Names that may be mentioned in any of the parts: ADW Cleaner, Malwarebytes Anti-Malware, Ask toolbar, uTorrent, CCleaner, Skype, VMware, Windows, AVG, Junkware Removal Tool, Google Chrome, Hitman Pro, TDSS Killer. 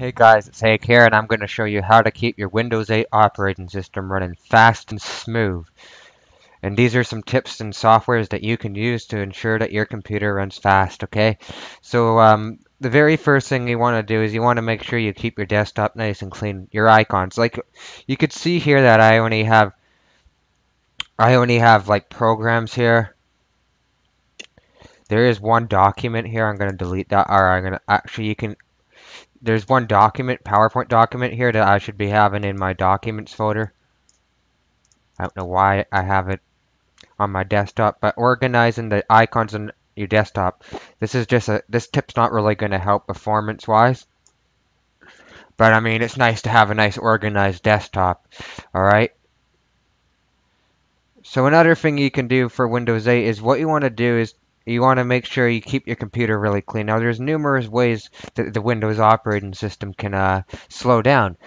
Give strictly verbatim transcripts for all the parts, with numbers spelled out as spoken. Hey guys, it's Hank here, and I'm going to show you how to keep your Windows eight operating system running fast and smooth. And these are some tips and softwares that you can use to ensure that your computer runs fast, okay? So um, the very first thing you want to do is you want to make sure you keep your desktop nice and clean, your icons. Like you could see here that I only have, I only have like programs here. There is one document here. I'm going to delete that, or I'm going to actually, you can... There's one document, PowerPoint document here that I should be having in my documents folder. I don't know why I have it on my desktop, but organizing the icons on your desktop. This is just a, this tip's not really going to help performance wise, but I mean, it's nice to have a nice organized desktop. All right. So another thing you can do for Windows eight is what you want to do is you want to make sure you keep your computer really clean. Now, there's numerous ways that the Windows operating system can uh, slow down.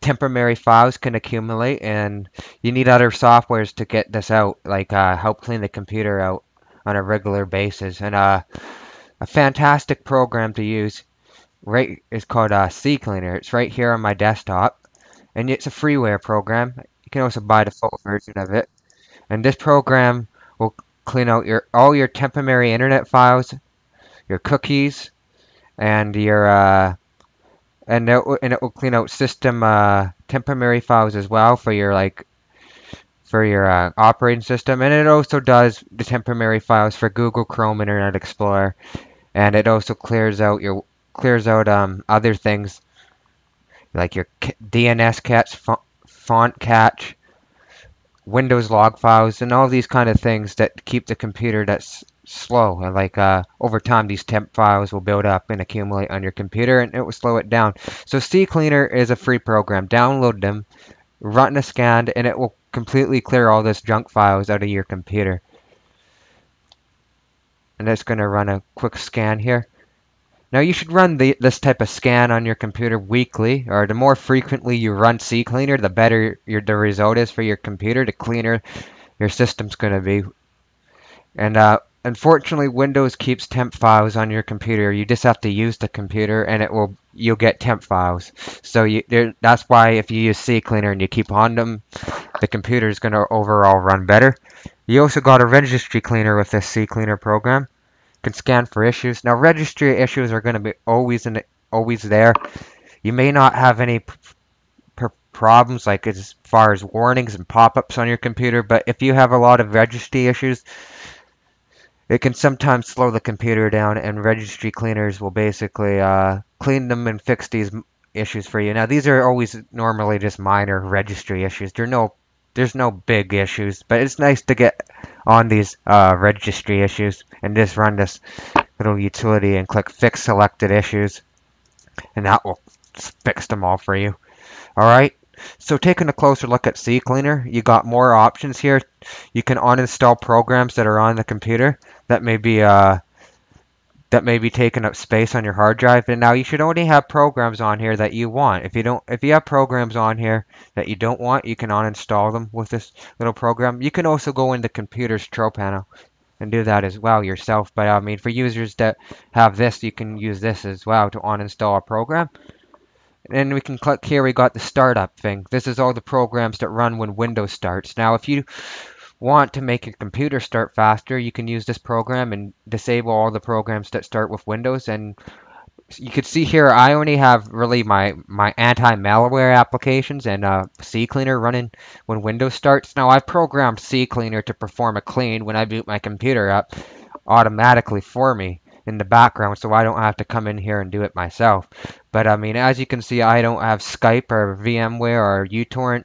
Temporary files can accumulate, and you need other softwares to get this out, like uh, help clean the computer out on a regular basis. And uh, a fantastic program to use right is called uh, CCleaner. It's right here on my desktop, and it's a freeware program. You can also buy the full version of it. And this program will clean out your all your temporary internet files, your cookies, and your uh, and it will, and it will clean out system uh, temporary files as well for your like for your uh, operating system. And it also does the temporary files for Google Chrome, Internet Explorer, and it also clears out your clears out um other things like your D N S catch, font catch, Windows log files, and all these kind of things that keep the computer that's slow. Like uh, over time, these temp files will build up and accumulate on your computer, and it will slow it down. So CCleaner is a free program. Download them, run a scan, and it will completely clear all this junk files out of your computer. And it's going to run a quick scan here. Now you should run the, this type of scan on your computer weekly, or the more frequently you run CCleaner, the better your, the result is for your computer, the cleaner your system's going to be. And uh, unfortunately, Windows keeps temp files on your computer. You just have to use the computer, and it will you'll get temp files. So you, there, that's why if you use CCleaner and you keep on them, the computer is going to overall run better. You also got a registry cleaner with this CCleaner program. Can scan for issues. Now, registry issues are going to be always in, always there. You may not have any p p problems like as far as warnings and pop-ups on your computer, but if you have a lot of registry issues, it can sometimes slow the computer down, and registry cleaners will basically uh, clean them and fix these issues for you. Now, these are always normally just minor registry issues. There are no, there's no big issues, but it's nice to get on these uh, registry issues and just run this little utility and click fix selected issues, and that will fix them all for you. Alright, so taking a closer look at CCleaner, you got more options here. You can uninstall programs that are on the computer that may be uh, that may be taking up space on your hard drive. And now you should only have programs on here that you want. If you don't, if you have programs on here that you don't want, you can uninstall them with this little program. You can also go into computer's control panel and do that as well yourself. But I mean, for users that have this, you can use this as well to uninstall a program. And we can click here. We got the startup thing. This is all the programs that run when Windows starts. Now, if you want to make your computer start faster, you can use this program and disable all the programs that start with Windows. And you can see here I only have really my my anti-malware applications and uh, CCleaner running when Windows starts. Now, I've programmed CCleaner to perform a clean when I boot my computer up automatically for me in the background, so I don't have to come in here and do it myself. But I mean, as you can see, I don't have Skype or VMware or uTorrent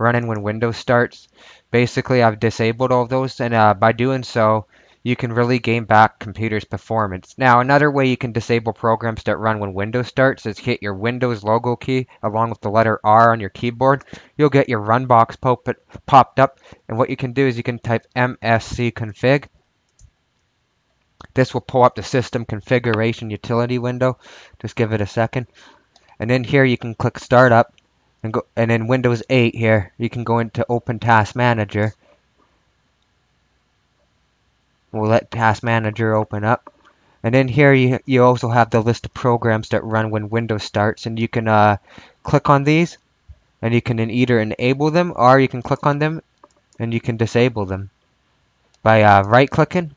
running when Windows starts. Basically, I've disabled all those, and uh, by doing so, you can really gain back computer's performance. Now, another way you can disable programs that run when Windows starts is hit your Windows logo key along with the letter R on your keyboard. You'll get your run box pop popped up, and what you can do is you can type M S C config. This will pull up the system configuration utility window. Just give it a second. And then here you can click startup. And, go, and in Windows eight here, you can go into Open Task Manager. We'll let Task Manager open up. And in here, you, you also have the list of programs that run when Windows starts, and you can uh, click on these, and you can either enable them, or you can click on them, and you can disable them. By uh, right-clicking,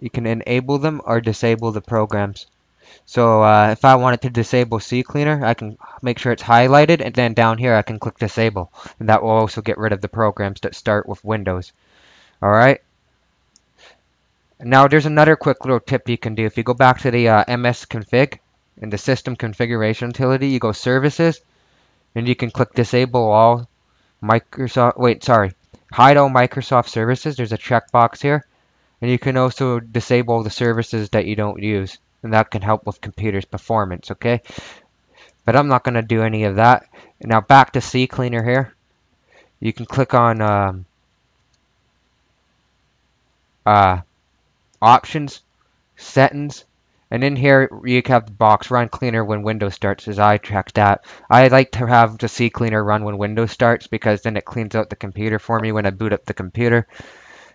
you can enable them or disable the programs. So uh, if I wanted to disable CCleaner, I can make sure it's highlighted, and then down here I can click disable, and that will also get rid of the programs that start with Windows. Alright. Now there's another quick little tip you can do. If you go back to the uh, M S config in the system configuration utility, you go services, and you can click disable all Microsoft, wait, sorry, hide all Microsoft services. There's a checkbox here, and you can also disable the services that you don't use. And that can help with computer's performance, okay? But I'm not going to do any of that. Now back to CCleaner here. You can click on um, uh, Options, Settings, and in here you have the box Run Cleaner when Windows starts, as I checked that. I like to have the CCleaner run when Windows starts because then it cleans out the computer for me when I boot up the computer.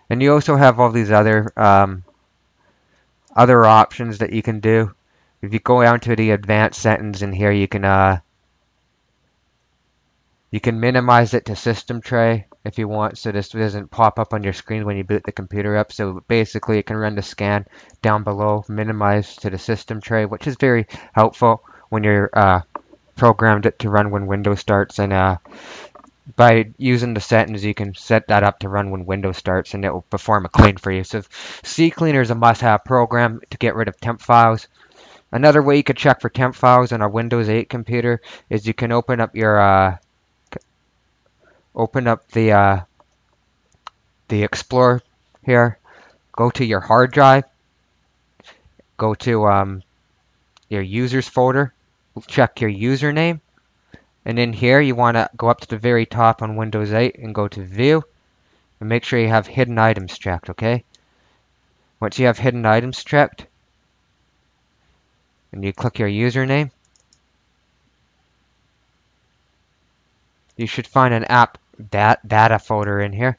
And you also have all these other... Um, other options that you can do. If you go down to the advanced settings in here, you can uh, you can minimize it to system tray if you want, so this doesn't pop up on your screen when you boot the computer up. So basically it can run the scan down below, minimize to the system tray, which is very helpful when you're uh, programmed it to run when Windows starts. And uh, by using the settings, you can set that up to run when Windows starts, and it will perform a clean for you. So CCleaner is a must-have program to get rid of temp files. Another way you could check for temp files on a Windows eight computer is you can open up your uh, open up the uh, the Explorer here, go to your hard drive, go to um, your users folder, check your username. And in here, you want to go up to the very top on Windows eight and go to View, and make sure you have Hidden Items checked, okay? Once you have Hidden Items checked, and you click your username, you should find an app dat data folder in here.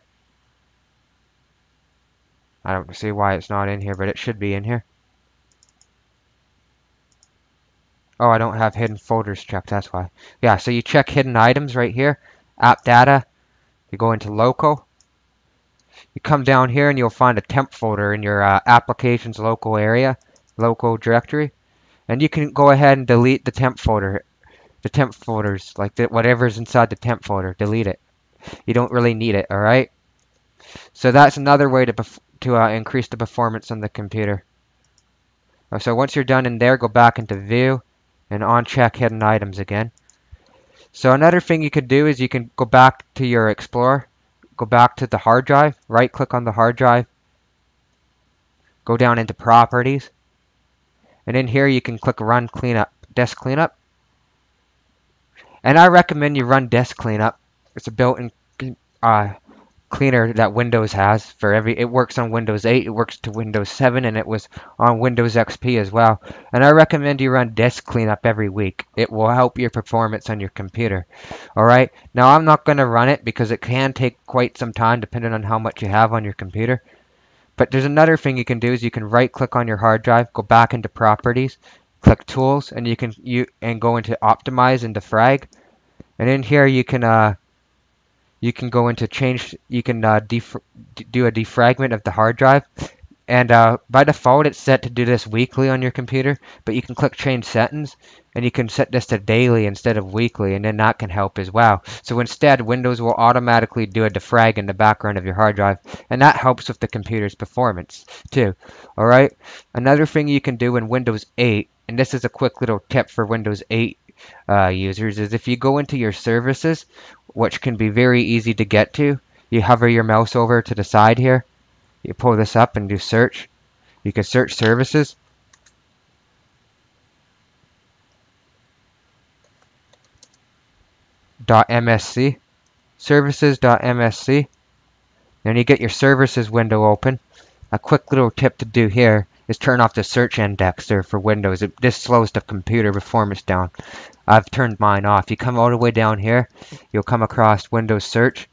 I don't see why it's not in here, but it should be in here. Oh, I don't have hidden folders checked, that's why. Yeah, so you check hidden items right here, app data, you go into local, you come down here and you'll find a temp folder in your uh, applications local area, local directory, and you can go ahead and delete the temp folder, the temp folders, like the, whatever's inside the temp folder, delete it. You don't really need it, alright? So that's another way to, bef to uh, increase the performance on the computer. So once you're done in there, go back into View, and uncheck hidden items again. So another thing you could do is you can go back to your Explorer, go back to the hard drive, right click on the hard drive, go down into Properties, and in here you can click Run Cleanup, Disk Cleanup. And I recommend you run Disk Cleanup. It's a built-in uh, cleaner that Windows has for every, it works on Windows eight, it works to Windows seven, and it was on Windows X P as well. And I recommend you run Disk Cleanup every week. It will help your performance on your computer. Alright, now I'm not going to run it because it can take quite some time depending on how much you have on your computer. But there's another thing you can do is you can right click on your hard drive, go back into Properties, click Tools, and you can you and go into Optimize, into Frag, and in here you can uh you can go into change, you can uh, def do a defragment of the hard drive. And uh, by default, it's set to do this weekly on your computer, but you can click Change Settings, and you can set this to daily instead of weekly, and then that can help as well. So instead, Windows will automatically do a defrag in the background of your hard drive, and that helps with the computer's performance too. Alright, another thing you can do in Windows eight, and this is a quick little tip for Windows eight Uh, users, is if you go into your services, which can be very easy to get to, you hover your mouse over to the side here, you pull this up and do search. You can search services, .msc, services.msc, and you get your services window open. A quick little tip to do here is turn off the search indexer for Windows. It, this slows the computer performance down. I've turned mine off. You come all the way down here, you'll come across Windows Search,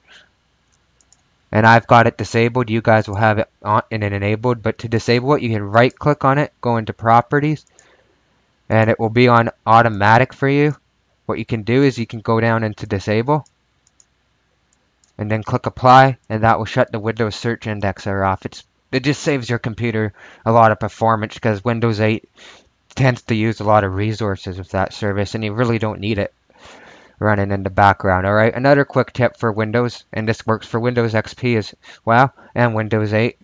and I've got it disabled. You guys will have it on and it enabled, but to disable it, you can right click on it, go into properties, and it will be on automatic for you. What you can do is you can go down into disable and then click apply, and that will shut the Windows search indexer off. It's, it just saves your computer a lot of performance because Windows eight tends to use a lot of resources with that service, and you really don't need it running in the background. All right, another quick tip for Windows, and this works for Windows X P as well and Windows eight,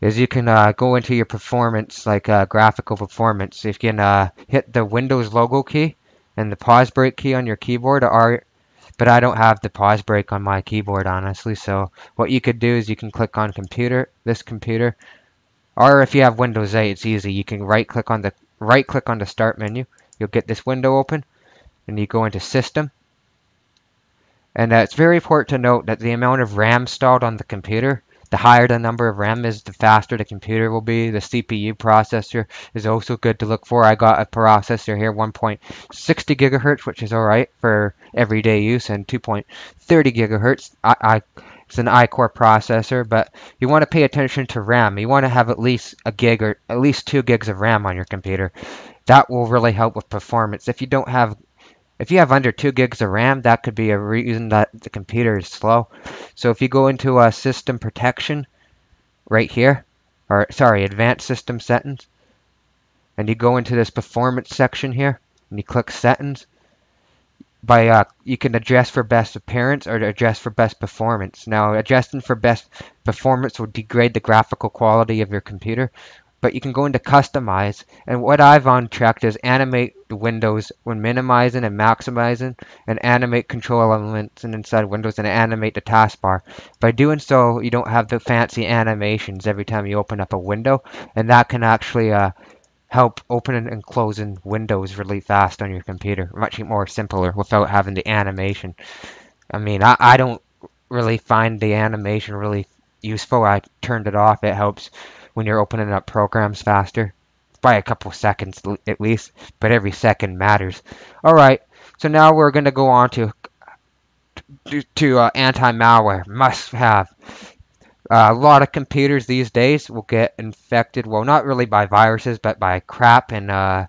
is you can uh, go into your performance, like uh, graphical performance. You can uh, hit the Windows logo key and the pause break key on your keyboard, are but I don't have the pause break on my keyboard, honestly. So what you could do is you can click on computer, this computer, or if you have Windows eight, it's easy. You can right click on the right click on the start menu. You'll get this window open, and you go into system. And uh, it's very important to note that the amount of RAM installed on the computer, the higher the number of RAM is, the faster the computer will be. The C P U processor is also good to look for. I got a processor here, one point six zero gigahertz, which is all right for everyday use, and two point three zero gigahertz. I, I, it's an I-Core processor, but you want to pay attention to RAM. You want to have at least a gig or at least two gigs of RAM on your computer. That will really help with performance. If you don't have If you have under two gigs of RAM, that could be a reason that the computer is slow. So if you go into uh, system protection right here, or sorry, advanced system settings, and you go into this performance section here, and you click settings, by uh, you can adjust for best appearance or adjust for best performance. Now, adjusting for best performance will degrade the graphical quality of your computer. But you can go into customize, and what I've unchecked is animate the windows when minimizing and maximizing, and animate control elements and inside windows, and animate the taskbar. By doing so, you don't have the fancy animations every time you open up a window, and that can actually uh, help opening and closing windows really fast on your computer, much more simpler without having the animation. I mean, I, I don't really find the animation really useful. I turned it off. It helps when you're opening up programs faster by a couple seconds at least, but every second matters. All right, so now we're going to go on to to, to uh, anti-malware must have. Uh, a lot of computers these days will get infected, well, not really by viruses, but by crap and uh,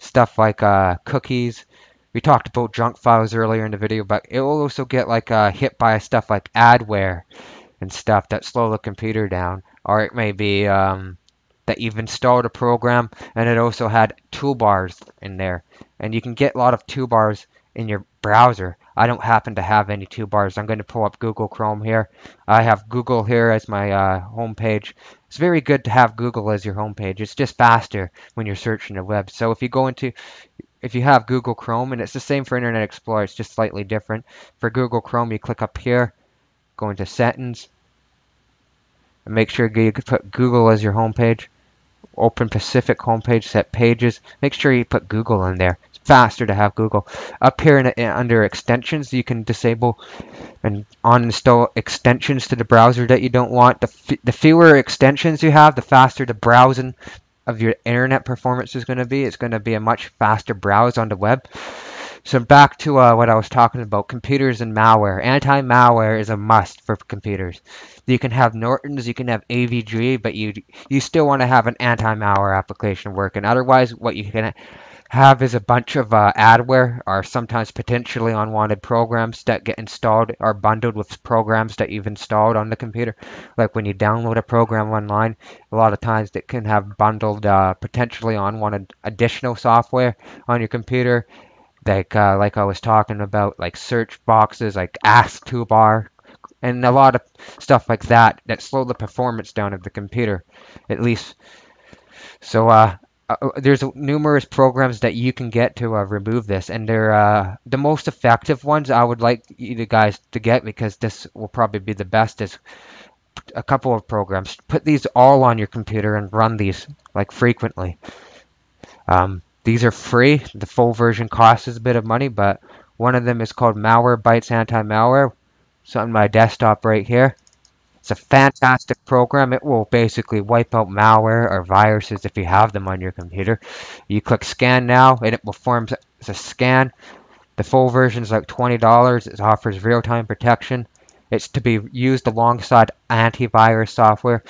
stuff like uh, cookies. We talked about junk files earlier in the video, but it will also get like uh, hit by stuff like adware and stuff that slow the computer down. Or it may be um, that you've installed a program and it also had toolbars in there. And you can get a lot of toolbars in your browser. I don't happen to have any toolbars. I'm going to pull up Google Chrome here. I have Google here as my uh, home page. It's very good to have Google as your home page. It's just faster when you're searching the web. So if you go into, if you have Google Chrome, and it's the same for Internet Explorer, it's just slightly different. For Google Chrome, you click up here, go into settings. Make sure you put Google as your homepage. Open Pacific homepage, set pages. Make sure you put Google in there. It's faster to have Google. Up here in, in, under extensions, you can disable and uninstall extensions to the browser that you don't want. The, f the fewer extensions you have, the faster the browsing of your internet performance is going to be. It's going to be a much faster browse on the web. So back to uh, what I was talking about, computers and malware. Anti-malware is a must for computers. You can have Nortons, you can have A V G, but you you still want to have an anti-malware application working. Otherwise, what you can have is a bunch of uh, adware, or sometimes potentially unwanted programs that get installed or bundled with programs that you've installed on the computer. Like when you download a program online, a lot of times it can have bundled uh, potentially unwanted additional software on your computer. Like, uh, like I was talking about, like search boxes, like Ask toolbar, and a lot of stuff like that that slow the performance down of the computer, at least. So uh, uh, there's numerous programs that you can get to uh, remove this, and they're uh, the most effective ones I would like you guys to get, because this will probably be the best, is a couple of programs. Put these all on your computer and run these like frequently. Um, These are free. The full version costs a bit of money, but one of them is called Malwarebytes Anti-Malware. It's on my desktop right here. It's a fantastic program. It will basically wipe out malware or viruses if you have them on your computer. You click scan now, and it performs as a scan. The full version is like twenty dollars. It offers real-time protection. It's to be used alongside antivirus software.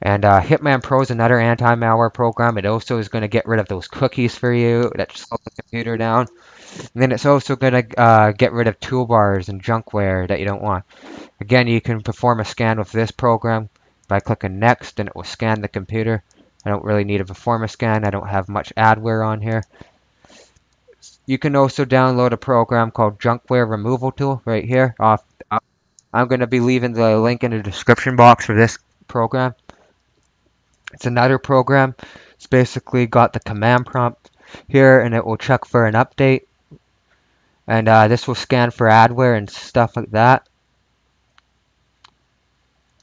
And uh, Hitman Pro is another anti-malware program. It also is going to get rid of those cookies for you that slow the computer down. And then it's also going to uh, get rid of toolbars and junkware that you don't want. Again, you can perform a scan with this program by clicking Next, and it will scan the computer. I don't really need to perform a scan. I don't have much adware on here. You can also download a program called Junkware Removal Tool right here. Off, I'm going to be leaving the link in the description box for this program. It's another program. It's basically got the command prompt here, and it will check for an update. And uh, this will scan for adware and stuff like that.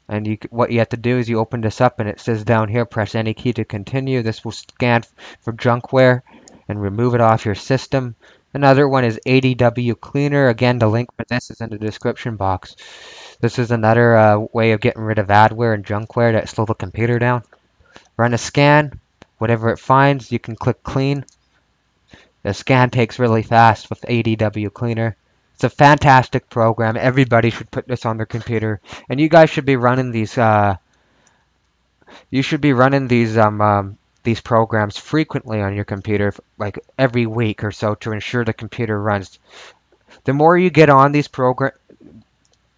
And you, what you have to do is you open this up, and it says down here, press any key to continue. This will scan for junkware and remove it off your system. Another one is A D W Cleaner. Again, the link for this is in the description box. This is another uh, way of getting rid of adware and junkware that slow the computer down. Run a scan. Whatever it finds, you can click clean. The scan takes really fast with A D W Cleaner. It's a fantastic program. Everybody should put this on their computer, and you guys should be running these. Uh, you should be running these um, um, these programs frequently on your computer, like every week or so, to ensure the computer runs. The more you get on these program,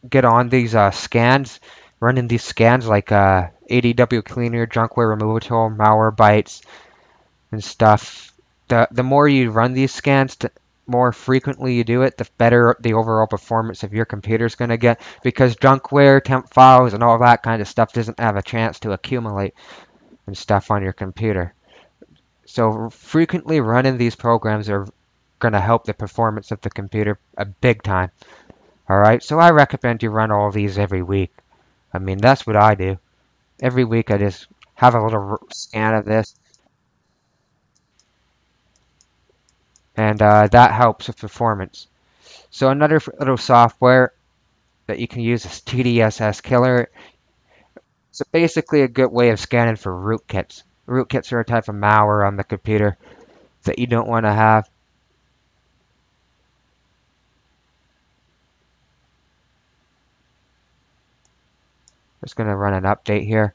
get on these uh, scans, running these scans like. Uh, A D W Cleaner, Junkware Removal Tool, Malwarebytes, and stuff. The, the more you run these scans, the more frequently you do it, the better the overall performance of your computer is going to get, because junkware, temp files, and all that kind of stuff doesn't have a chance to accumulate and stuff on your computer. So frequently running these programs are going to help the performance of the computer a big time. All right, so I recommend you run all these every week. I mean, that's what I do. Every week I just have a little scan of this. And uh, that helps with performance. So another little software that you can use is T D S S Killer. So basically a good way of scanning for rootkits. Rootkits are a type of malware on the computer that you don't want to have. Just going to run an update here.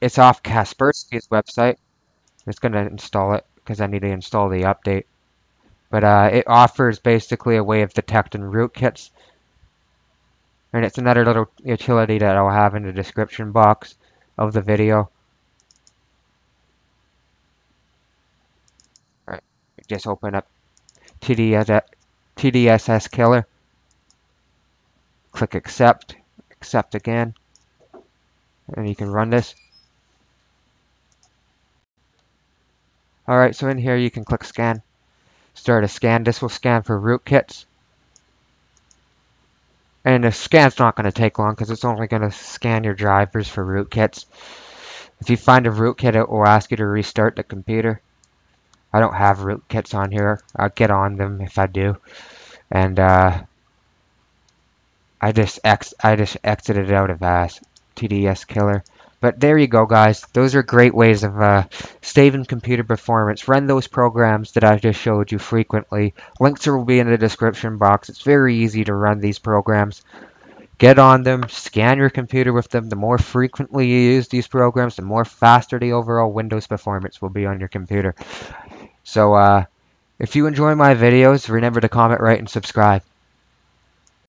It's off Kaspersky's website. It's going to install it because I need to install the update. But uh, it offers basically a way of detecting rootkits. And it's another little utility that I'll have in the description box of the video. Alright, just open up T D S S Killer. Click accept. Accept again. And you can run this. Alright, so in here you can click scan. Start a scan. This will scan for rootkits. And the scan's not going to take long because it's only going to scan your drivers for rootkits. If you find a rootkit, it will ask you to restart the computer. I don't have rootkits on here. I'll get on them if I do. And uh, I just ex I just exited out of Ask T D S Killer. But there you go, guys. Those are great ways of uh, saving computer performance. Run those programs that I just showed you frequently. Links will be in the description box. It's very easy to run these programs. Get on them. Scan your computer with them. The more frequently you use these programs, the more faster the overall Windows performance will be on your computer. So uh, if you enjoy my videos, remember to comment, rate, and subscribe.